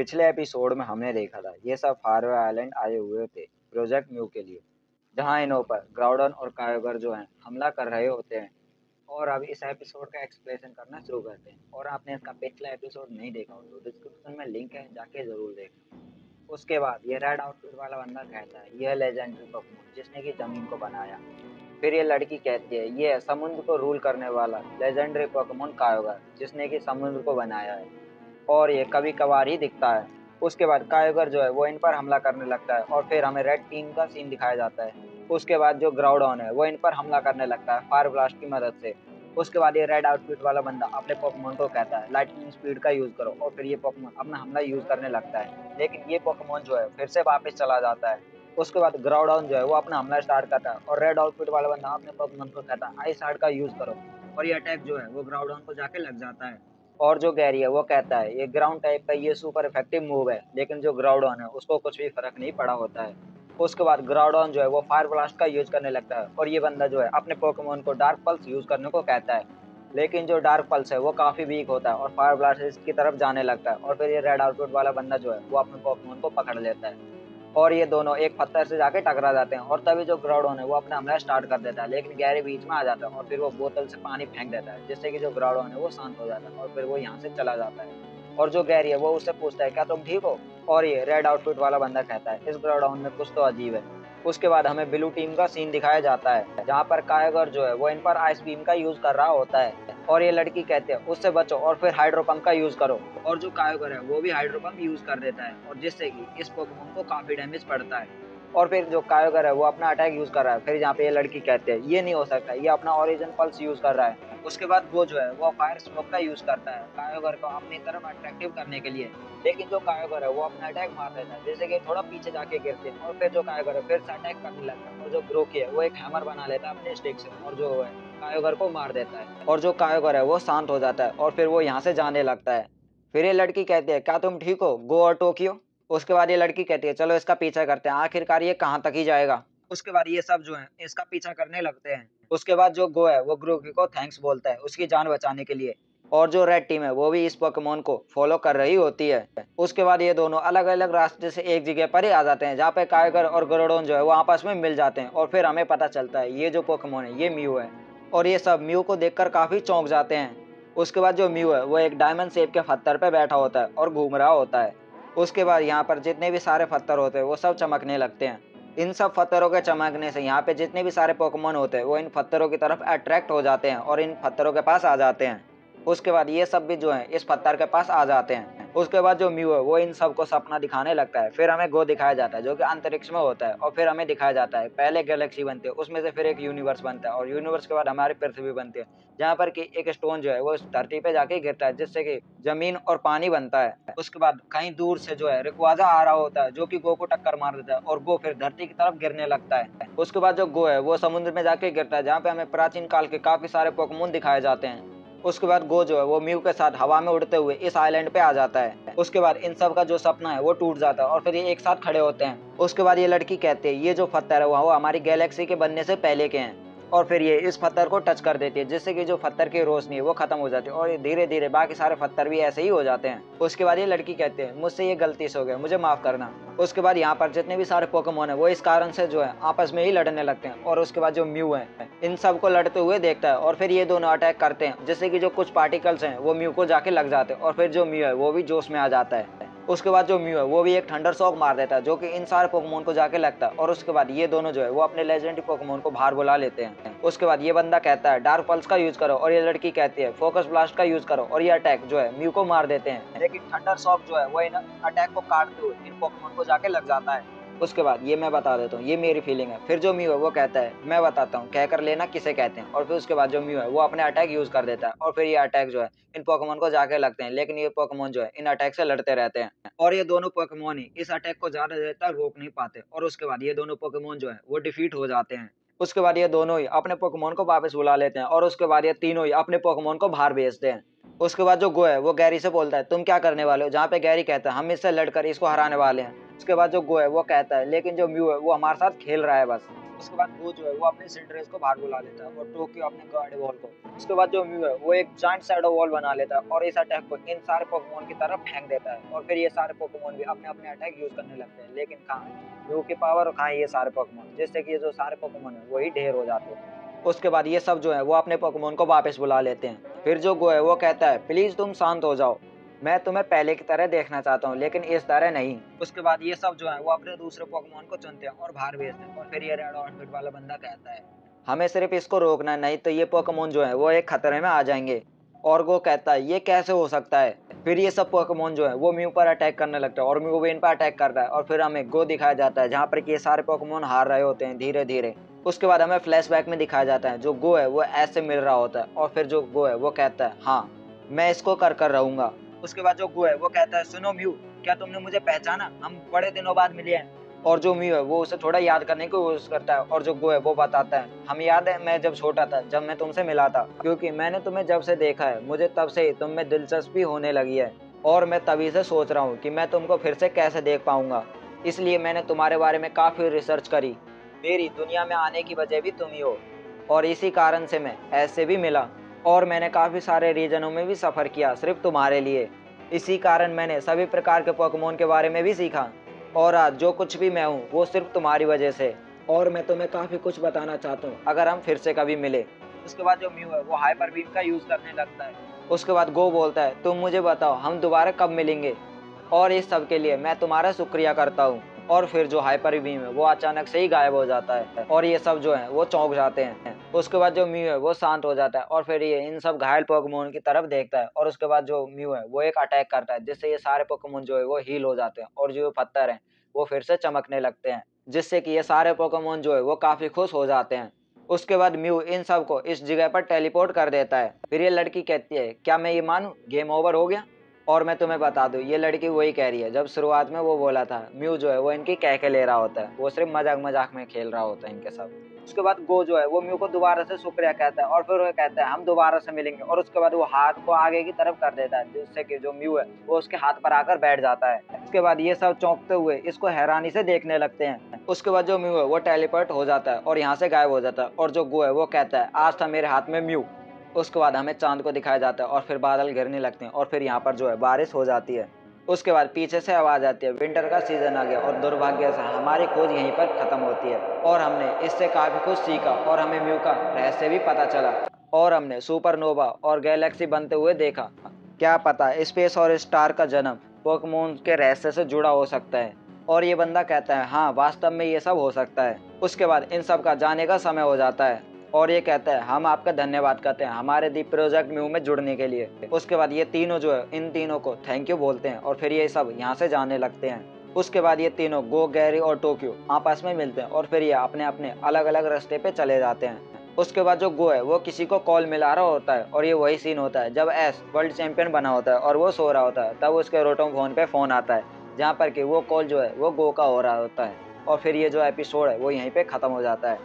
पिछले एपिसोड में हमने देखा था ये सब फारवे आइलैंड आए हुए थे प्रोजेक्ट म्यू के लिए, जहाँ इनों पर ग्राउडन और कायोगर जो हैं हमला कर रहे होते हैं। और अब इस एपिसोड का एक्सप्लेनेशन करना शुरू करते हैं। और आपने इसका पिछला एपिसोड नहीं देखा हो तो डिस्क्रिप्शन में लिंक है, जाके ज़रूर देखें। उसके बाद ये रेड आउटफिट वाला बंदा कहता है यह लेजेंडरी पोकेमॉन जिसने कि ज़मीन को बनाया। फिर ये लड़की कहती है ये समुद्र को रूल करने वाला लेजेंडरी पोकेमॉन कायोगर जिसने कि समुद्र को बनाया है और ये कभी कभार ही दिखता है। उसके बाद कायोगर जो है वो इन पर हमला करने लगता है और फिर हमें रेड टीम का सीन दिखाया जाता है। उसके बाद जो ग्राउडन है वो इन पर हमला करने लगता है फायर ब्लास्ट की मदद से। उसके बाद ये रेड आउटफिट वाला बंदा अपने पोकेमॉन को कहता है लाइटनिंग स्पीड का यूज़ करो और फिर ये पोकेमॉन अपना हमला यूज़ करने लगता है, लेकिन ये पोकेमॉन जो है फिर से वापस चला जाता है। उसके बाद ग्राउडन जो है वो अपना हमला स्टार्ट करता है और रेड आउटफिट वाला बंदा अपने पोकेमॉन को कहता है आइस हार्ट का यूज़ करो और ये अटैक जो है वो ग्राउडन को जाके लग जाता है। और जो गैरी है वो कहता है ये ग्राउंड टाइप का ये सुपर इफेक्टिव मूव है, लेकिन जो ग्राउडन है उसको कुछ भी फर्क नहीं पड़ा होता है। उसके बाद ग्राउडन जो है वो फायर ब्लास्ट का यूज़ करने लगता है और ये बंदा जो है अपने पोकेमॉन को डार्क पल्स यूज़ करने को कहता है, लेकिन जो डार्क पल्स है वो काफ़ी वीक होता है और फायर ब्लास्ट इसकी तरफ जाने लगता है। और फिर ये रेड आउटफिट वाला बंदा जो है वो अपने पोकेमॉन को पकड़ लेता है और ये दोनों एक पत्थर से जाके टकरा जाते हैं और तभी जो ग्राउडन है वो अपना हमला स्टार्ट कर देता है, लेकिन गैरी बीच में आ जाता है और फिर वो बोतल से पानी फेंक देता है जिससे कि जो ग्राउडन है वो शांत हो जाता है और फिर वो यहाँ से चला जाता है। और जो गैरी है वो उससे पूछता है क्या तुम ठीक हो, और ये रेड आउटफिट वाला बंदा कहता है इस ग्राउडन में कुछ तो अजीब है। उसके बाद हमें ब्लू टीम का सीन दिखाया जाता है जहाँ पर कायोगर जो है वो इन पर आइस बीम का यूज़ कर रहा होता है और ये लड़की कहते हैं उससे बचो और फिर हाइड्रोपम्प का यूज़ करो, और जो कायोगर है वो भी हाइड्रोपम्प यूज़ कर देता है और जिससे कि इस पोकेमॉन को काफ़ी डैमेज पड़ता है। और फिर जो कायोगर है वो अपना अटैक यूज़ कर रहा है, फिर यहाँ पे ये लड़की कहते हैं ये नहीं हो सकता, ये अपना ओरिजिन पल्स यूज़ कर रहा है। उसके बाद वो जो है वो फायर स्मोक का यूज़ करता है कायोगर को अपनी तरफ अट्रैक्टिव करने के लिए, लेकिन जो कायोगर है वो अपना अटैक मार देता है जैसे कि थोड़ा पीछे जाके गिरते हैं और फिर जो कायोगर है फिर से अटैक करने लगता है और जो ग्रोकी है वो एक हैमर बना लेता है अपने स्टिक से और जो है कायोगर को मार देता है और जो कायोगर है वो शांत हो जाता है और फिर वो यहाँ से जाने लगता है। फिर ये लड़की कहती है क्या तुम ठीक हो, गो और टोक्यो। उसके बाद ये लड़की कहती है चलो इसका पीछा करते हैं, आखिरकार ये कहाँ तक ही जाएगा। उसके बाद ये सब जो है इसका पीछा करने लगते हैं। उसके बाद जो गो है वो ग्रोकी को थैंक्स बोलता है उसकी जान बचाने के लिए और जो रेड टीम है वो भी इस पोकेमॉन को फॉलो कर रही होती है। उसके बाद ये दोनों अलग अलग रास्ते से एक जगह पर ही आ जाते हैं जहाँ पे कायोगर और ग्रोडोन जो है वो आपस में मिल जाते हैं और फिर हमें पता चलता है ये जो पोकेमॉन है ये म्यू है और ये सब म्यू को देखकर काफ़ी चौंक जाते हैं। उसके बाद जो म्यू है वो एक डायमंड शेप के पत्थर पर बैठा होता है और घूम रहा होता है। उसके बाद यहाँ पर जितने भी सारे पत्थर होते हैं वो सब चमकने लगते हैं। इन सब पत्थरों के चमकने से यहाँ पे जितने भी सारे पोकेमॉन होते हैं वो इन पत्थरों की तरफ अट्रैक्ट हो जाते हैं और इन पत्थरों के पास आ जाते हैं। उसके बाद ये सब भी जो है इस पत्थर के पास आ जाते हैं। उसके बाद जो म्यू है वो इन सबको सपना दिखाने लगता है। फिर हमें गो दिखाया जाता है जो कि अंतरिक्ष में होता है और फिर हमें दिखाया जाता है पहले गैलेक्सी बनती है, उसमें से फिर एक यूनिवर्स बनता है और यूनिवर्स के बाद हमारी पृथ्वी बनती है जहाँ पर कि एक स्टोन जो है वो धरती पे जाके गिरता है जिससे कि जमीन और पानी बनता है। उसके बाद कहीं दूर से जो है रेक्वाजा आ रहा होता है जो कि गो को टक्कर मार देता है और गो फिर धरती की तरफ गिरने लगता है। उसके बाद जो गो है वो समुद्र में जाके गिरता है जहाँ पे हमें प्राचीन काल के काफी सारे पोकेमॉन दिखाए जाते हैं। उसके बाद गो जो है वो म्यू के साथ हवा में उड़ते हुए इस आइलैंड पे आ जाता है। उसके बाद इन सब का जो सपना है वो टूट जाता है और फिर ये एक साथ खड़े होते हैं। उसके बाद ये लड़की कहती है ये जो पत्थर है वो हमारी गैलेक्सी के बनने से पहले के हैं और फिर ये इस पत्थर को टच कर देती है जिससे कि जो पत्थर की रोशनी है वो खत्म हो जाती है और धीरे धीरे बाकी सारे पत्थर भी ऐसे ही हो जाते हैं। उसके बाद ये लड़की कहती है मुझसे ये गलती से हो गया, मुझे माफ़ करना। उसके बाद यहाँ पर जितने भी सारे पोकेमॉन है वो इस कारण से जो है आपस में ही लड़ने लगते हैं और उसके बाद जो म्यू है इन सबको लड़ते हुए देखता है और फिर ये दोनों अटैक करते हैं जिससे कि जो कुछ पार्टिकल्स हैं वो म्यू को जाके लग जाते हैं और फिर जो म्यू है वो भी जोश में आ जाता है। उसके बाद जो म्यू है वो भी एक थंडर शॉक मार देता है जो कि इन सारे पोकेमॉन को जाके लगता है और उसके बाद ये दोनों जो है वो अपने लेजेंडरी पोकेमॉन को बाहर बुला लेते हैं। उसके बाद ये बंदा कहता है डार्क पल्स का यूज़ करो और ये लड़की कहती है फोकस ब्लास्ट का यूज़ करो और ये अटैक जो है म्यू को मार देते हैं, लेकिन थंडर शॉक जो है वो इन अटैक को काटते हुए इन पोकेमॉन को जाके लग जाता है। उसके बाद ये मैं बता देता हूँ ये मेरी फीलिंग है। फिर जो म्यू है वो कहता है मैं बताता हूँ कहकर लेना किसे कहते हैं और फिर उसके बाद जो म्यू है वो अपने अटैक यूज़ कर देता है और फिर ये अटैक जो है इन पोकेमॉन को जाके लगते हैं, लेकिन ये पोकेमॉन जो है इन अटैक से लड़ते रहते हैं और ये दोनों पोकेमॉन ही इस अटैक को ज़्यादा देर तक रोक नहीं पाते और उसके बाद ये दोनों पोकेमॉन जो है वो डिफीट हो जाते हैं। उसके बाद ये दोनों ही अपने पोकेमॉन को वापस बुला लेते हैं और उसके बाद ये तीनों ही अपने पोकेमॉन को बाहर भेजते हैं। उसके बाद जो गो है वो गैरी से बोलता है तुम क्या करने वाले हो, जहाँ पे गैरी कहता है हम इससे लड़कर इसको हराने वाले हैं। उसके बाद जो गो है वो कहता है लेकिन जो म्यू है वो हमारे साथ खेल रहा है बस। उसके बाद वो जो है वो अपने सिट्रेस को बाहर बुला लेता है और टोक्यो अपने गार्ड वॉल को। उसके बाद जो म्यू है वो एक जॉइंट शैडो वॉल बना लेता है और इस अटैक को इन सारे पोकेमोन की तरफ फेंक देता है और फिर ये सारे पोकेमोन भी अपने अपने अटैक यूज करने लगते हैं। लेकिन कहाँ म्यू की पावर और कहाँ ये सारे पोकेमोन, जिससे कि ये जो सारे पोकेमोन है वही ढेर हो जाते हैं। उसके बाद ये सब जो है वो अपने पोकेमोन को वापस बुला लेते हैं। फिर जो गो है वो कहता है प्लीज तुम शांत हो जाओ, मैं तुम्हें पहले की तरह देखना चाहता हूँ लेकिन इस तरह नहीं। उसके बाद ये सब जो है वो अपने दूसरे पोकेमोन को चुनते हैं और बाहर भेजते हैं और फिर ये रेड आउटफिट वाला बंदा कहता है हमें सिर्फ इसको रोकना, नहीं तो ये पोकेमोन जो है वो एक खतरे में आ जाएंगे। और गो कहता है ये कैसे हो सकता है। फिर ये सब पोकेमोन जो है वो म्यू पर अटैक करने लगता है और म्यू भी इन पर अटैक करता है और फिर हमें गो दिखाया जाता है जहाँ पर कि ये सारे पोकेमोन हार रहे होते हैं धीरे धीरे। उसके बाद हमें फ्लैशबैक में दिखाया जाता है जो गो है वो ऐसे मिल रहा होता है और फिर जो गो है वो कहता है हाँ मैं इसको कर रहूँगा। उसके बाद जो गो है वो कहता है सुनो म्यू, क्या तुमने मुझे पहचाना? हम बड़े दिनों बाद मिले हैं। और जो म्यू है वो उसे थोड़ा याद करने की कोशिश करता है और जो गो है वो बताता है हम याद है मैं जब छोटा था जब मैं तुमसे मिला था, क्योंकि मैंने तुम्हें जब से देखा है मुझे तब से ही तुम में दिलचस्पी होने लगी है और मैं तभी से सोच रहा हूँ कि मैं तुमको फिर से कैसे देख पाऊँगा। इसलिए मैंने तुम्हारे बारे में काफ़ी रिसर्च करी, मेरी दुनिया में आने की वजह भी तुम ही हो और इसी कारण से मैं ऐसे भी मिला और मैंने काफ़ी सारे रीजनों में भी सफ़र किया सिर्फ तुम्हारे लिए। इसी कारण मैंने सभी प्रकार के पोकेमोन के बारे में भी सीखा और आज जो कुछ भी मैं हूँ वो सिर्फ तुम्हारी वजह से, और मैं तुम्हें काफ़ी कुछ बताना चाहता हूँ अगर हम फिर से कभी मिले। उसके बाद जो म्यू है वो हाइपर बीम का यूज़ करने लगता है। उसके बाद गो बोलता है तुम मुझे बताओ हम दोबारा कब मिलेंगे और इस सब के लिए मैं तुम्हारा शुक्रिया करता हूँ। और फिर जो हाइपर बीम है वो अचानक से ही गायब हो जाता है और ये सब जो है वो चौंक जाते हैं। उसके बाद जो म्यू है वो शांत हो जाता है और फिर ये इन सब घायल पोकेमोन की तरफ देखता है और उसके बाद जो म्यू है वो एक अटैक करता है जिससे ये सारे पोकेमोन जो है वो हील हो जाते हैं और जो पत्थर हैं वो फिर से चमकने लगते हैं, जिससे कि ये सारे पोकेमोन जो है वो काफ़ी खुश हो जाते हैं। उसके बाद म्यू इन सब को इस जगह पर टेलीपोर्ट कर देता है। फिर ये लड़की कहती है क्या मैं ये मानूँ गेम ओवर हो गया? और मैं तुम्हें बता दूं ये लड़की वही कह रही है जब शुरुआत में वो बोला था म्यू जो है वो इनकी कह के ले रहा होता है, वो सिर्फ मजाक मजाक में खेल रहा होता है इनके साथ। उसके बाद गो जो है वो म्यू को दोबारा से शुक्रिया कहता है और फिर वो कहता है हम दोबारा से मिलेंगे और उसके बाद वो हाथ को आगे की तरफ कर देता है जिससे कि जो म्यू है वो उसके हाथ पर आकर बैठ जाता है। उसके बाद ये सब चौंकते हुए इसको हैरानी से देखने लगते हैं। उसके बाद जो म्यू है वो टेलीपोर्ट हो जाता है और यहाँ से गायब हो जाता है और जो गो है वो कहता है आज था मेरे हाथ में म्यू। उसके बाद हमें चांद को दिखाया जाता है और फिर बादल घिरने लगते हैं और फिर यहाँ पर जो है बारिश हो जाती है। उसके बाद पीछे से आवाज़ आती है विंटर का सीजन आ गया और दुर्भाग्य से हमारी खोज यहीं पर ख़त्म होती है। और हमने इससे काफ़ी कुछ सीखा और हमें म्यू का रहस्य भी पता चला और हमने सुपरनोवा और गैलेक्सी बनते हुए देखा। क्या पता स्पेस और स्टार का जन्म पोकेमोन के रहस्य से जुड़ा हो सकता है। और ये बंदा कहता है हाँ वास्तव में ये सब हो सकता है। उसके बाद इन सब का जाने का समय हो जाता है और ये कहता है हम आपका धन्यवाद करते हैं हमारे दी प्रोजेक्ट म्यू में जुड़ने के लिए। उसके बाद ये तीनों जो है इन तीनों को थैंक यू बोलते हैं और फिर ये सब यहाँ से जाने लगते हैं। उसके बाद ये तीनों गो, गैरी और टोक्यो आपस में मिलते हैं और फिर ये अपने अपने अलग अलग रास्ते पे चले जाते हैं। उसके बाद जो गो है वो किसी को कॉल मिला रहा होता है और ये वही सीन होता है जब एस वर्ल्ड चैम्पियन बना होता है और वो सो रहा होता है, तब उसके रोटोम फोन पे फ़ोन आता है जहाँ पर कि वो कॉल जो है वो गो का हो रहा होता है। और फिर ये जो एपिसोड है वो यहीं पर ख़त्म हो जाता है।